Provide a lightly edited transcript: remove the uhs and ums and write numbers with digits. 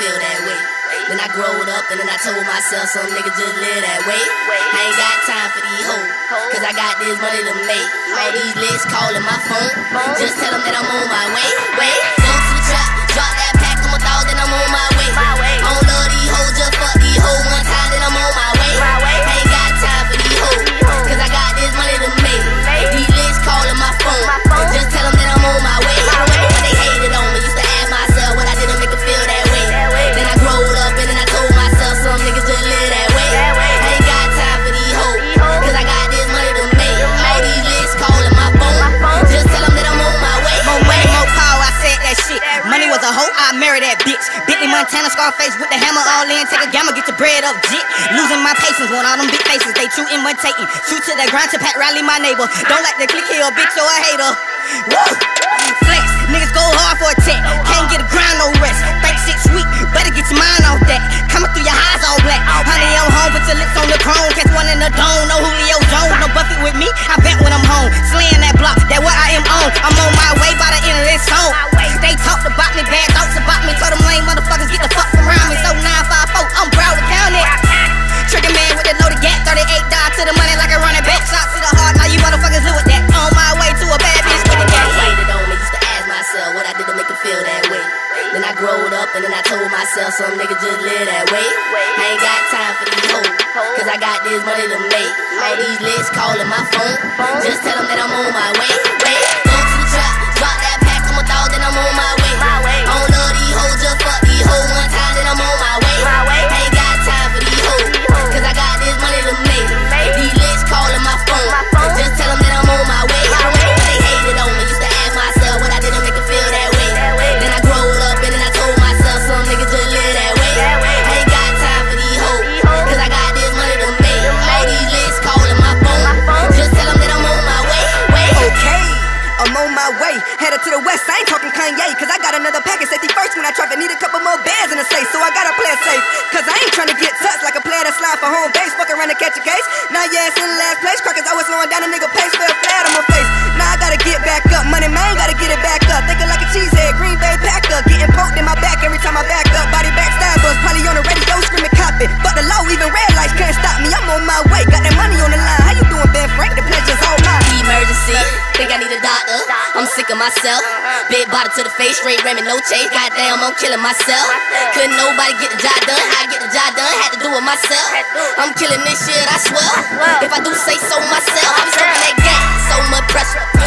feel that way. When I growed up and then I told myself some nigga just live that way. I ain't got time for these hoes, cause I got this money to make. All these licks calling my phone, just tell them that I'm on my way. Go to the trap, drop that pack, I'm a dog, then I'm on my way. I don't love these hoes, just fuck these hoes one time, then I'm on my way. I ain't got time for these hoes, cause I got this money to make. These licks calling my phone, just tell them that I'm on my way. I remember when they hated on me, used to ask myself what I did to make them feel that way. Then I growed up and then I told myself some niggas just live that way. I ain't got time for these hoes, cause I got this money to make. All these licks calling my phone, just tell them that I'm on my way. More way, more power, I said that shit. Money was a hoe, I married that bitch. Bentley Montana, Scarface with the hammer, all in. Take a gamma, get your bread up, jit. Losing my patience, want all them big faces. They shooting, but taking. Shoot to the grind to Pat Riley, my neighbor. Don't like the click here, bitch, or a hater. Woo! Flex, niggas go hard for a tech. Can't get a grind, no rest. 36 week, better get your mind off that. Coming through your eyes all black. Honey, I'm home, put your lips on the chrome. Catch one in the dome, no Julio Jones. No Buffett with me, I bet when I'm home. Slaying that block, that what I am on. I'm on my way by the end of this song. They talked about me, bad thoughts about me. Told them lame motherfuckers, get the fuck around me. So 954, I'm proud to count it. Trigger man with the loaded gap, $38 to the money like a running back. Shot to the heart, now you motherfuckers do with that. On my way to a bad bitch with the gas. Hated on me, used to ask myself what I did to make them feel that way. Then I growed up and then I told myself some nigga just live that way. I ain't got time for these hoes, cause I got this money to make. All these licks calling my phone, just tell them that I'm on my way. Go to the trap, drop that pack, I'm a dog, then I'm on my way. I don't love these hoes, just fuck these hoes one time, then I'm on my way. I ain't got time for these hoes, cause I got this money to make. These licks calling my phone, just tell them that I'm on my way. I remember when they hated on me, used to ask myself what I did to make them feel that way. Then I growed up and then I told myself some niggas just live that way. I ain't got time for these hoes, cause I got this money to make. All these licks calling my phone, just tell them that I'm on my way. Okay, I'm on my way, headed to the west, I ain't talking Kanye. Cause I got another package, safety first when I traffic. Need a couple more bands in the safe, so I gotta play it safe. Cause I ain't tryna get touched like a player that slide for home base. Fuck around and catch a case, now yeah, it's in the last place. Crackers always slowing down, a nigga pace for a flat on my face. Now I gotta get back up, money man, gotta get it back up. Thinking like a cheesehead, Green Bay Packer. Getting poked in my back every time I back up. Body backstabbers, probably on the radio screaming cop it. Fuck the law, even red lights can't stop me, I'm on my way. Got that money on the line, how you doing, Ben Frank? The pleasure's all mine. Emergency, think I need a doctor, I'm sick of myself. Big body to the face, straight ramming, no chase. Goddamn, I'm killing myself. Couldn't nobody get the job done, I get the job done, had to do it myself. I'm killing this shit, I swear. If I do say so myself, I be smoking that gas, so much pressure.